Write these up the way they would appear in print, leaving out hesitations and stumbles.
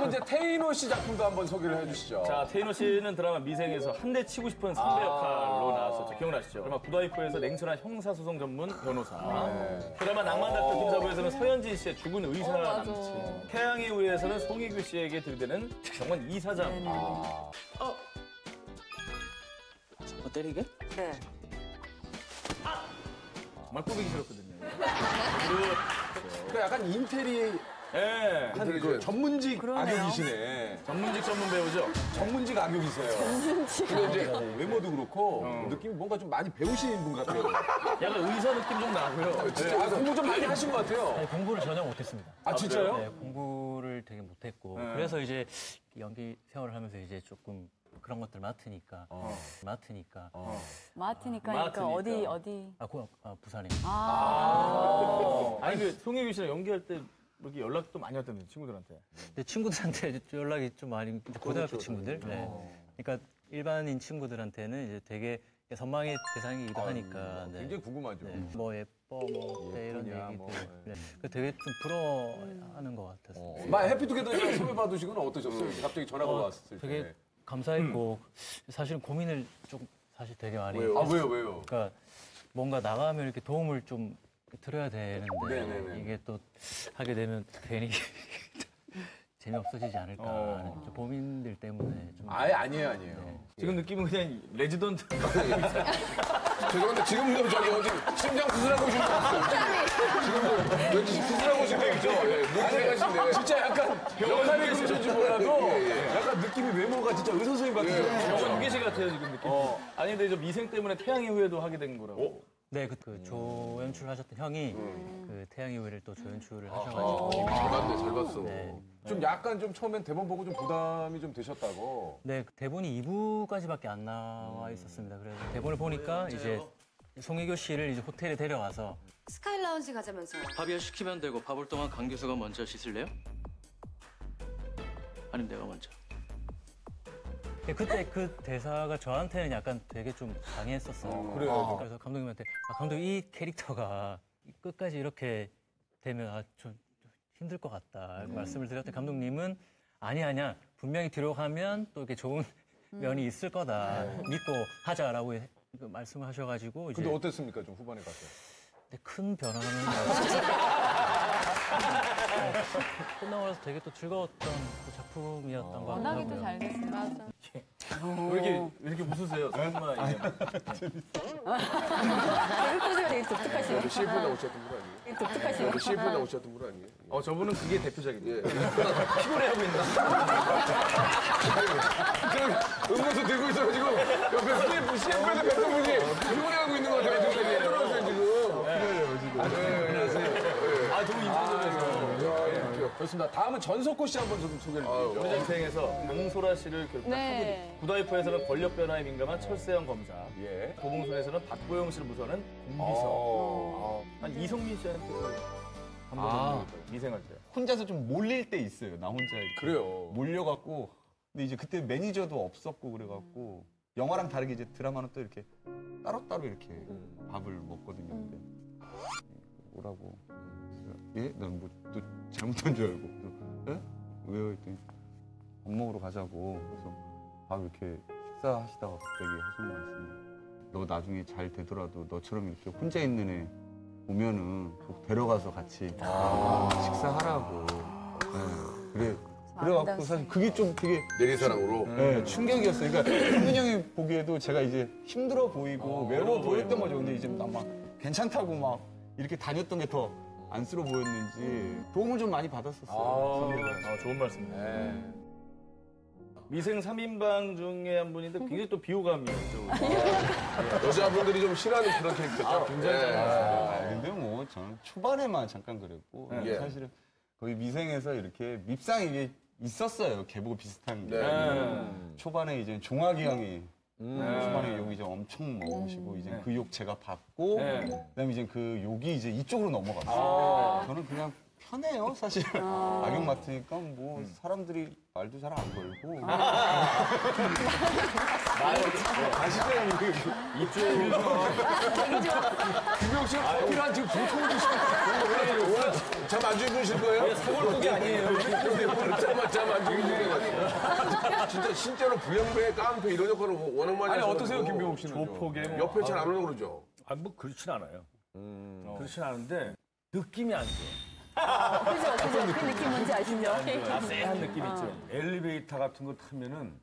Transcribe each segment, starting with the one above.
다음은 이제 태인호 씨 작품도 한번 소개를 해주시죠. 자, 태인호 씨는 드라마 미생에서 한 대 치고 싶은 선배 역할로 나왔었죠. 기억나시죠? 드라마 굿와이프에서 냉철한 형사소송 전문 변호사. 네. 드라마 낭만닥터 김사부에서는 서현진 씨의 죽은 의사 남친. 태양의 후예에서는 송혜교 씨에게 들이대는 병원 이사장. 네. 때리게? 네. 정말 꾸미기 싫었거든요. 그러니까 약간 인테리어. 예. 그 전문직 악역이시네. 전문직 전문 배우죠? 전문직 악역이세요. 근데 이제 외모도 그렇고 느낌이 뭔가 좀 많이 배우신 분 같아요. 약간 의사 느낌 좀 나고요. 진짜 네. 공부 좀 많이 하신 것 같아요. 아니, 공부를 전혀 못했습니다. 아, 진짜요? 네, 공부를 되게 못했고. 그래서 이제 연기 생활을 하면서 이제 조금 그런 것들 맡으니까. 맡으니까 어디? 부산입니다. 아니 그 송혜교 씨랑 연기할 때 이렇게 연락도 많이 왔던데 친구들한테. 네, 친구들한테 연락이 좀 많이 고등학교 친구들. 네. 그러니까 일반인 친구들한테는 이제 되게 선망의 대상이기도 하니까. 네. 굉장히 궁금하죠. 네. 뭐 예뻐, 뭐 네, 이런 얘기들. 네. 되게 좀 부러워하는 것 같았어요. 막 해피투게더 소개받으시거나 어떠셨어요? 갑자기 전화가 왔을 때. 되게 감사했고 사실은 고민을 좀 사실 되게 많이. 왜요? 왜요? 그러니까 뭔가 나가면 이렇게 도움을 좀 들어야 되는데 네네네. 이게 또 하게 되면 괜히 재미없어지지 않을까 하는 좀 고민들 때문에 좀. 아니에요. 네. 지금 느낌은 그냥 레지던트. 죄송한데 지금도 저기 어디 심장 수술하고 오신 거 같아요. 지금도 왠지 수술하고 오신 분이죠. 아니 진짜 약간 병원에 계신지 몰라도 약간 느낌이 외모가 진짜 의사 선생님 같은 병원 유기실 같아요 지금 느낌. 아니 근데 저 미생 때문에 태양의 후예도 하게 된 거라고. 네, 그 조연출하셨던 형이 그 태양의 후예를 또 조연출을 하셔가지고. 잘 봤어. 네. 좀 약간 좀 처음엔 대본 보고 좀 부담이 좀 되셨다고. 네, 대본이 2부까지밖에 안 나와 있었습니다. 그래서 대본을 보니까 이제 송혜교 씨를 이제 호텔에 데려와서 스카이 라운지 가자면서요. 밥이야 시키면 되고 밥 올 동안 강 교수가 먼저 씻을래요? 아니면 내가 먼저? 그때 그 대사가 저한테는 약간 되게 좀 당했었어요. 그래요. 그래서 감독님한테 감독 이 캐릭터가 끝까지 이렇게 되면 좀 힘들 것 같다 말씀을 드렸더니 감독님은 아니야 분명히 뒤로 가면 또 이렇게 좋은 면이 있을 거다 믿고 하자라고 말씀을 하셔가지고. 이제 근데 어땠습니까 좀 후반에 가서? 근데 큰 변화는 끝나고 나서 되게 또 즐거웠던 또 작품이었던 것 같아요. 워낙에 또 잘됐어요. 맞아. 왜 이렇게 웃으세요? 정말 재밌어. 되게 독특하시네요. CF 나오셨던 분 아니에요? 독특하시네요. CF 나오셨던 분 아니에요? 저분은 그게 대표작이에요. 피곤해하고 있나? 지금 음료수 들고 있어가지고 옆에 CF에서 뵙던 분이 피곤해하고 있는 것 같아요. 들어오세요 지금. 안녕하세요. 너무 인터뷰에서. 좋습니다. 다음은 전석고 씨 한번 좀 소개를 드리죠. 우리 인생에서 강소라 씨를 결국 굿와이프에서는 권력 변화에 민감한 철세형 검사. 예. 도봉순에서는 박보영 씨를 무서워하는 공비서. 한 이성민 씨한테 한번 미생할 때. 혼자서 좀 몰릴 때 있어요. 나 혼자. 그래요. 몰려갖고. 근데 이제 그때 매니저도 없었고 그래갖고 영화랑 다르게 이제 드라마는 또 이렇게 따로따로 이렇게 밥을 먹거든요. 근데 오라고. 예? 난 뭐 또 잘못한 줄 알고. 또, 예? 왜요? 했더니 밥 먹으러 가자고. 그래서 밥 이렇게 식사하시다가 갑자기 하신 말씀이 너 나중에 잘 되더라도 너처럼 이렇게 혼자 있는 애 오면은 꼭 데려가서 같이 식사하라고. 네. 그래갖고 사실 그게 좀 되게 내리사랑으로 네, 충격이었어요. 그러니까 성민 형이 보기에도 제가 이제 힘들어 보이고 외로워 보였던 거죠. 근데 이제 막 괜찮다고 막 이렇게 다녔던 게 더 안쓰러워 보였는지 도움을 좀 많이 받았었어요. 좋은 말씀이네요. 네. 미생 3인방 중에 한 분인데 굉장히 또 비호감이었죠. 여자분들이 좀 싫어하는 그런 캐릭터죠. 굉장히 잘나왔어요. 근데 뭐 저는 초반에만 잠깐 그랬고 사실은 거의 미생에서 이렇게 밉상이 있었어요. 걔보고 비슷한 게. 초반에 이제 종학이 형이 초반에 욕 이제 엄청 먹으시고 이제 그 욕 제가 받고 그다음에 이제 그 욕이 이제 이쪽으로 넘어갔어요. 저는 그냥 편해요, 사실. 악역 맡으니까 뭐 사람들이 말도 잘 안 걸고. 아시대요, 이쪽으로. 김병욱 씨가 커피랑 지금 불통을 주시는 거예요. 잠 안 주무실 거예요? 사골국이 아니에요. 잠 안 주무세요. 진짜 신짜로 불량배, 깡패 이런 역할을 워낙 많이 하죠. 아니, 어떠세요, 김병욱 씨는? 조폭에. 옆에 잘 안 오려고 그러죠? 아니, 뭐 그렇진 않아요. 그렇진 않은데 느낌이 안 좋아요. 그죠? 그 느낌 뭔지 아시죠? 아, 쎄한 느낌 있죠. 엘리베이터 같은 거 타면은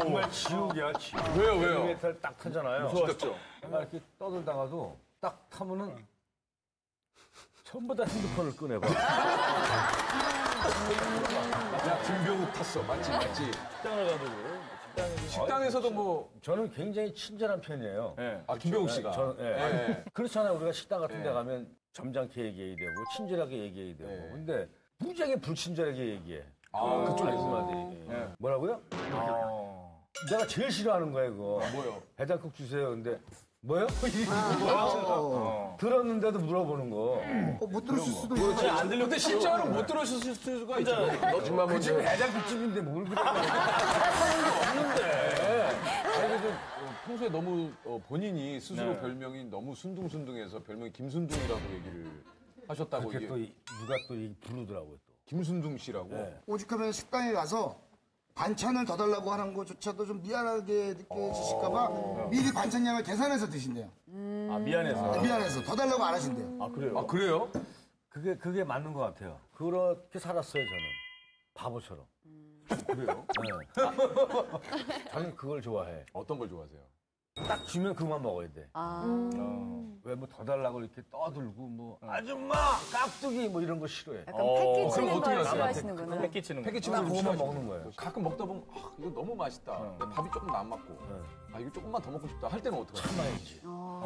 정말 지옥이야, 지옥. 왜요? 엘리베이터를 딱 타잖아요. 무섭죠? 이렇게 떠들다가도 딱 타면은 전부 다 핸드폰을 꺼내봐. 야, 김병욱 탔어. 맞지? 식당을 가도 식당에서도 뭐 저는 굉장히 친절한 편이에요. 네. 아, 김병욱 씨가. 네. 그렇잖아요. 우리가 식당 같은 데 가면 점잖게 얘기해야 되고 친절하게 얘기해야 되고. 근데 무지하게 불친절하게 얘기해. 그쪽 아줌마들이. 뭐라고요? 내가 제일 싫어하는 거야, 그거. 뭐요? 해장국 주세요. 근데 뭐요? 들었는데도 물어보는 거. 못 들었을 수도 있고. 근데 실제로 못 들었을 수가 있죠. 그 집은 해장국집인데 뭘 그래. 평소에 너무 본인이 스스로 별명이 너무 순둥순둥해서 별명이 김순둥이라고 얘기를 하셨다고. 그게 또 누가 또 부르더라고요. 또. 김순둥 씨라고. 네. 오죽하면 식당에 가서 반찬을 더 달라고 하는 것조차도 좀 미안하게 느껴지실까 봐 미리 반찬량을 계산해서 드신대요. 아, 미안해서. 미안해서. 더 달라고 안 하신대요. 아, 그래요? 아, 그래요? 그게 맞는 것 같아요. 그렇게 살았어요, 저는. 바보처럼. 그래요? 네. 저는 그걸 좋아해. 어떤 걸 좋아하세요? 딱 주면 그만 먹어야 돼. 왜 뭐 더 달라고 이렇게 떠들고 뭐 아줌마 깍두기 뭐 이런 거 싫어해. 약간 패키치는 걸 좋아하시는구나. 패키치는 거 그만 먹는 거예요. 가끔 먹다 보면 아, 이거 너무 맛있다. 밥이 조금 안 맞고 아, 이거 조금만 더 먹고 싶다 할 때는 어떡해? 참아야지. 아,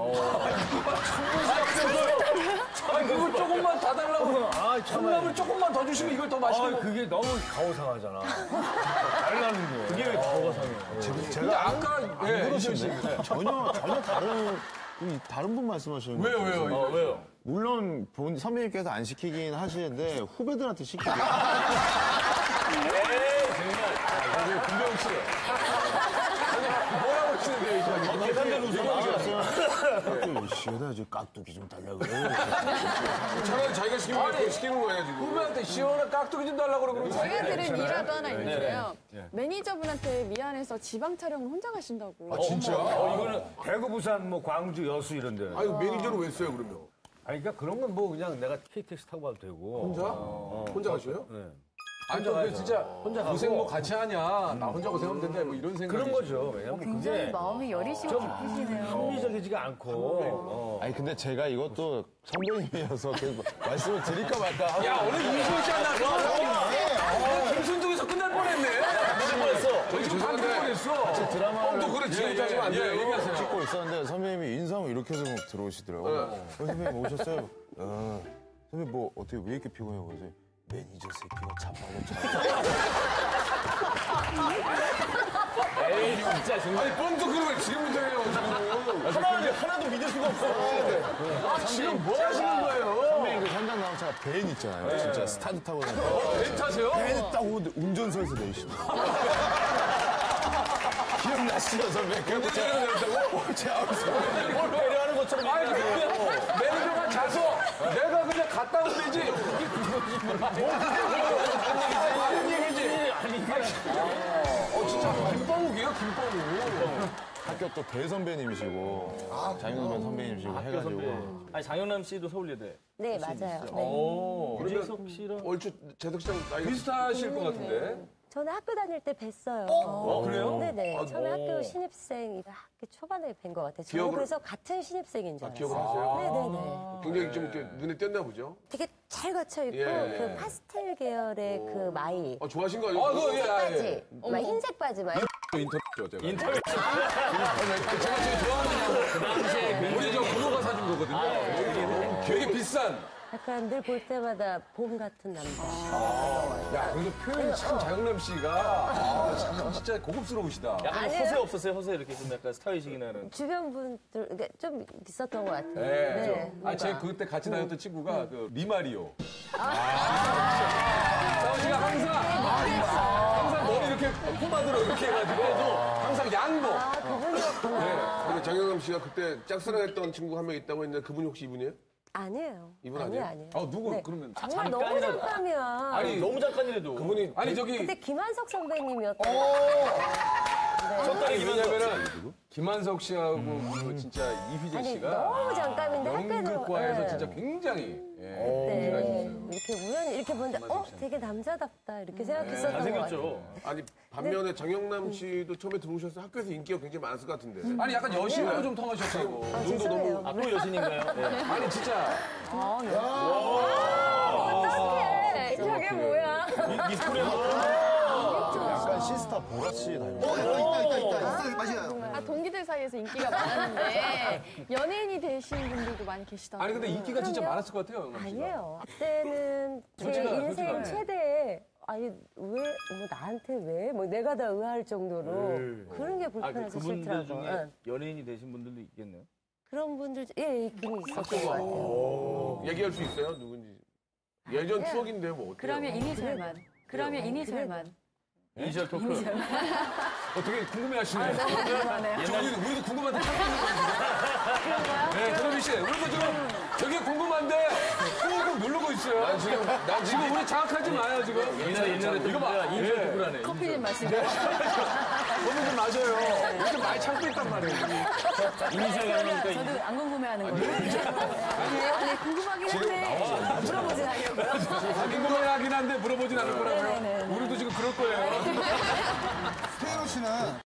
그걸 조금만 다 달라고. 아, 참을 조금만 더 주시면 이걸 더 맛있게. 아, 그게 너무 가오상하잖아. 달라는 거예요. 그게 왜 가오상해요? 제가 아까 예, 전혀 다른 분 말씀하시는 거예요. 왜요? 물론 선배님께서 안 시키긴 하시는데 후배들한테 시키고. 정말. 김병욱 씨. 뭐라고 치는데요, 이거? 계산대로 웃어요. 시원하지, 깍두기 좀 달라고 그래. 차라리 자기가 시키는 거예요, 지금. 후배한테 시원한 깍두기 좀 달라고 그러고. 제가 들은 일화도 하나 있는데요. 매니저분한테 미안해서 지방 촬영을 혼자 가신다고. 아, 진짜? 이거는 대구, 부산, 뭐 광주, 여수 이런 데는. 아, 이거 매니저를 왜 써요, 그러면? 아니, 그러니까 그런 건 뭐 그냥 내가 KTX 타고 가도 되고. 혼자? 혼자 가셔요? 네. 아니, 근데 진짜 혼자 고생 뭐 같이 하냐, 나 혼자 고생하면 된다, 뭐 이런 생각. 그런 거죠. 왜냐면 굉장히 마음이 여리시고 깊으시네요. 합리적이지가 않고. 아니, 근데 제가 이것도 선배님이어서 말씀을 드릴까 말까 하고. 야, 오늘 임시호 씨 하나. 김순둥에서 끝날 뻔했네. 늦을 뻔했어. 저희 지금 다 늦을 뻔했어. 같이 드라마를. 또 그래, 지금 짜지면 안 돼요. 얘기하세요. 찍고 있었는데 선배님이 인사하면 이렇게 해서 들어오시더라고요. 선배님 오셨어요? 선배님 뭐 어떻게 왜 이렇게 피곤해요, 그러지? 매니저 새끼가 참말로 에이, 진짜 정말. 아니, 뻔도 그러면 지금부터 해요. 하나도 믿을 수가 없어. 아, 지금 뭐 하시는 거예요? 선배님, 그 현장 나온 차가 벤 있잖아요. 네. 진짜 스타드 타고 다니고. 벤 타세요? 벤 타고 운전석에서 내리시더라고요. 기억나시죠, 선배님? 운전석에서 내렸다고? 제 앞에서. 뭘 배려하는 것처럼. 아니, 매니저가 자서 내가 그냥 갔다 오면 되지. 아니, 얘기지. 진짜 김병욱이에요, 김병욱. 학교 또 대선배님이시고, 장영남 선배님이시고 해가지고. 아니, 장영남 씨도 서울예대. 네, 맞아요. 유재석 씨랑 얼추 재석 씨랑 비슷하실 것 같은데. 저는 학교 다닐 때 뵀어요. 그래요? 네네. 처음에 학교 신입생, 학교 초반에 뵌 것 같아요. 저는 그래서 같은 신입생인 줄 알았어요. 기억을 하세요? 네네네. 굉장히 좀 이렇게 눈에 띄었나 보죠? 되게 잘 갖춰있고, 그 파스텔 계열의 그 마이. 좋아하신 거 아니에요? 흰색 바지. 흰색 바지 마이. 인터뷰죠, 제가. 인터뷰. 제가 제일 좋아하는 그 당시에. 우리 저 고모가 사준 거거든요. 되게 비싼. 약간 늘 볼 때마다 봄 같은 남자. 야, 그래도 표현이 참 장영남 씨가 진짜 고급스러우시다. 약간 허세 없었어요? 허세 이렇게 좀 약간 스타일식이 나는. 주변 분들 이게 좀 있었던 것 같아요. 네. 네. 아, 제가 그때 같이 다녔던 친구가 그 리마리오. 싸우 씨가 항상 머리 이렇게 포마드로 이렇게 해가지고 항상 양보. 아, 그분이었구나. 네. 근데 장영남 씨가 그때 짝사랑했던 친구 한 명 있다고 했는데 그분이 혹시 이분이에요? 아니에요. 이분 아니에요? 아니에요. 아, 누구? 네. 그러면 정말 너무 잠깐이야. 아니, 너무 잠깐이라도. 그분이 아니 저기 그때 김한석 선배님이었던. 첫 달이 뭐냐면은 김한석 씨하고 진짜 이휘재 씨가 너무 잠깐인데 연극과에서 진짜 굉장히 이렇게 우연히 이렇게 보는데 되게 남자답다 이렇게 생각했었던 것 같아요. 아니 반면에 장영남 씨도 처음에 들어오셨을 때 학교에서 인기가 굉장히 많았을 것 같은데. 아니 약간 여신으로 좀 통하셨다고. 아, 눈도 너무 앞으로 여신인가요? 네. 아니 진짜. 아, 야. 어떡해. 저게 뭐야? 이 소리야. 약간 시스타 보라씨 닮은. 있다. 맞아요. 아, 동기들 사이에서 인기가 많았는데 연예인이 되신 분들도 많이 계시더라고요. 아니 근데 인기가 진짜 많았을 것 같아요. 아니에요. 그때는 제 인생 최대의 아니 왜 뭐 나한테 왜 뭐 내가 다 의아할 정도로 그런 게 불편해서 싫더라고요. 그분들 중에 연예인이 되신 분들도 있겠네요. 그런 분들 예 있긴 있었던 것 같아요. 얘기할 수 있어요 누군지. 예전 추억인데 뭐 어때요? 그러면 이니셜만. 이니셜 토크. 어떻게 궁금해하시나요? 우리도 궁금한데 참 궁금한데. 네, 전현미 씨, 우리도 지금 되게 궁금한데 꾹꾹 누르고 있어요. 난 지금 우리 장악하지 마요 지금. 옛날에 이거 봐. 이니셜 토크라네. 커피님 마시고. 오늘 좀 마셔요. 요즘 많이 참고 있단 말이에요. 이니셜 하니까. 저도 안 궁금해하는 거예요. 아니 궁금하긴 한데 물어보진 않으려고요. 궁금하긴 한데 물어보진 않을 거라고요. 우리도 지금 그럴 거예요. 태인호 씨는